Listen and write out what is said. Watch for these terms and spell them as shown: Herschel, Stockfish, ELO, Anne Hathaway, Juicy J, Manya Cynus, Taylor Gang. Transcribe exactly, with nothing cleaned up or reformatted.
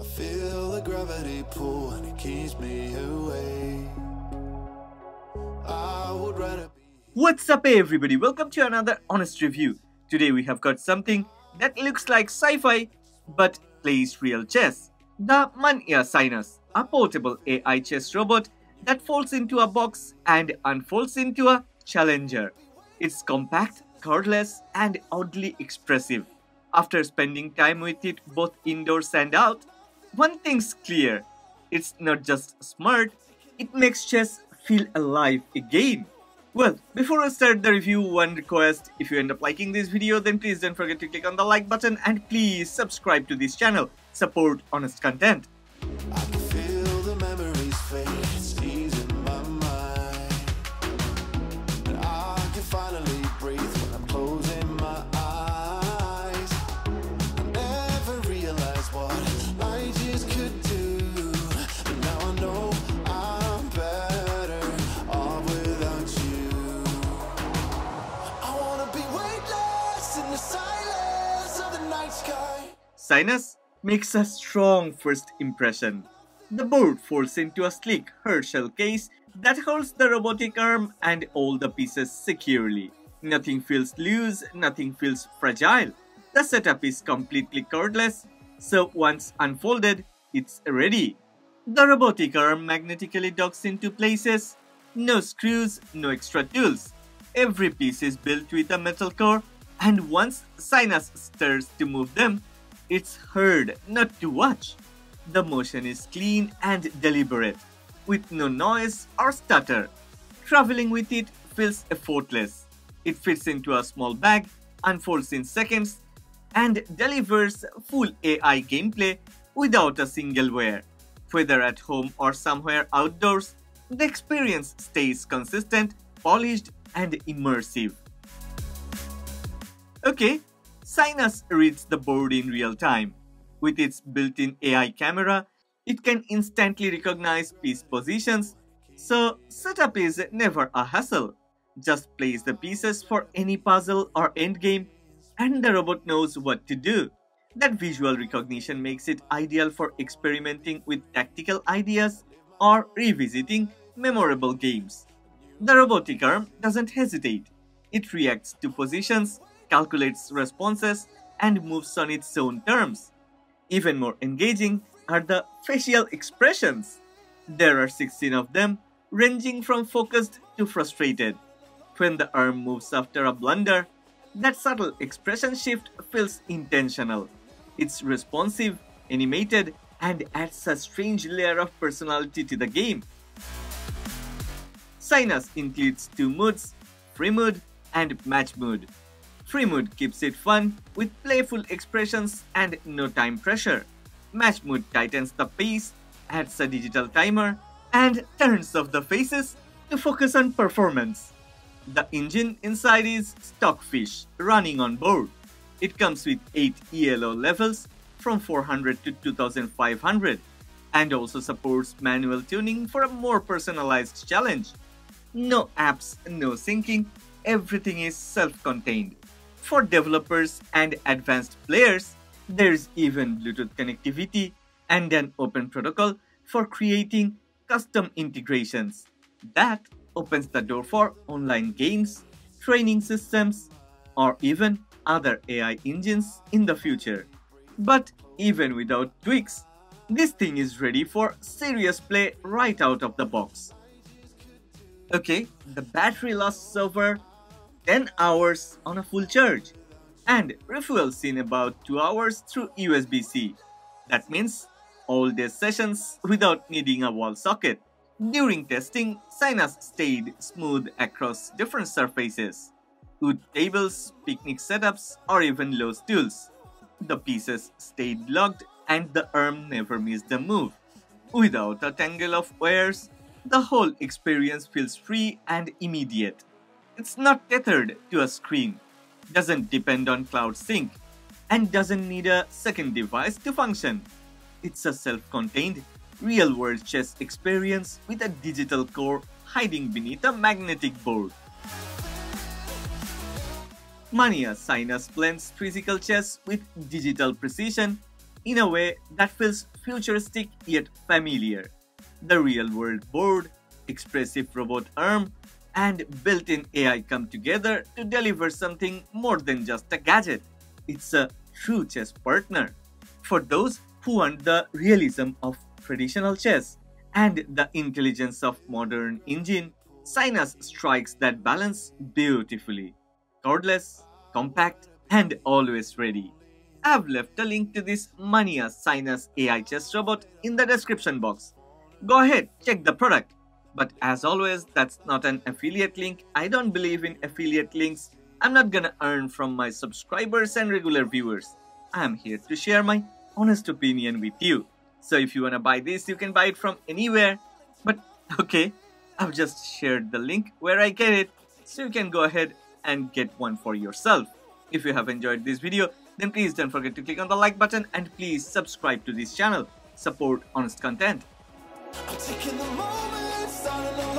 I feel the gravity pull and it keeps me awake. I would rather be... What's up everybody, welcome to another honest review. Today we have got something that looks like sci-fi but plays real chess. The Manya Cynus, a portable A I chess robot that folds into a box and unfolds into a challenger. It's compact, cordless and oddly expressive. After spending time with it both indoors and out, one thing's clear, it's not just smart, it makes chess feel alive again. Well, before I start the review, one request, if you end up liking this video then please don't forget to click on the like button and please subscribe to this channel, support honest content. I can feel the memories fade, it's easing my mind, and I can finally breathe when I'm closing my eyes. Cynus makes a strong first impression. The board folds into a sleek Herschel case that holds the robotic arm and all the pieces securely. Nothing feels loose, nothing feels fragile. The setup is completely cordless, so once unfolded, it's ready. The robotic arm magnetically docks into places. No screws, no extra tools. Every piece is built with a metal core, and once Cynus stirs to move them, it's heard, not to watch. The motion is clean and deliberate, with no noise or stutter. Traveling with it feels effortless. It fits into a small bag, unfolds in seconds, and delivers full A I gameplay without a single wear. Whether at home or somewhere outdoors, the experience stays consistent, polished, and immersive. Okay, Cynus reads the board in real time. With its built-in A I camera, it can instantly recognize piece positions, so setup is never a hassle. Just place the pieces for any puzzle or endgame, and the robot knows what to do. That visual recognition makes it ideal for experimenting with tactical ideas or revisiting memorable games. The robotic arm doesn't hesitate. It reacts to positions, calculates responses, and moves on its own terms. Even more engaging are the facial expressions. There are sixteen of them, ranging from focused to frustrated. When the arm moves after a blunder, that subtle expression shift feels intentional. It's responsive, animated, and adds a strange layer of personality to the game. Cynus includes two modes, free mode and match mode. Free mode keeps it fun with playful expressions and no time pressure. Match mode tightens the pace, adds a digital timer, and turns off the faces to focus on performance. The engine inside is Stockfish, running on board. It comes with eight E L O levels from four hundred to two thousand five hundred and also supports manual tuning for a more personalized challenge. No apps, no syncing, everything is self-contained. For developers and advanced players, there's even Bluetooth connectivity and an open protocol for creating custom integrations. That opens the door for online games, training systems, or even other A I engines in the future. But even without tweaks, this thing is ready for serious play right out of the box. Okay, the battery lasts over ten hours on a full charge and refuels in about two hours through U S B C. That means all day sessions without needing a wall socket. During testing, Cynus stayed smooth across different surfaces, wood tables, picnic setups, or even low stools. The pieces stayed locked and the arm never missed a move. Without a tangle of wires, the whole experience feels free and immediate. It's not tethered to a screen, doesn't depend on cloud sync, and doesn't need a second device to function. It's a self-contained, real-world chess experience with a digital core hiding beneath a magnetic board. Manya Cynus blends physical chess with digital precision, in a way that feels futuristic yet familiar. The real-world board, expressive robot arm, and built-in A I come together to deliver something more than just a gadget. It's a true chess partner for those who want the realism of traditional chess and the intelligence of modern engine. Cynus strikes that balance beautifully. Cordless, compact, and always ready. I've left a link to this Manya Cynus A I chess robot in the description box. Go ahead, check the product. But as always, that's not an affiliate link. I don't believe in affiliate links. I'm not gonna earn from my subscribers and regular viewers. I'm here to share my honest opinion with you. So if you wanna buy this, you can buy it from anywhere. But okay, I've just shared the link where I get it, so you can go ahead and get one for yourself. If you have enjoyed this video, then please don't forget to click on the like button and please subscribe to this channel. Support honest content. I'm taking the moment, starting over.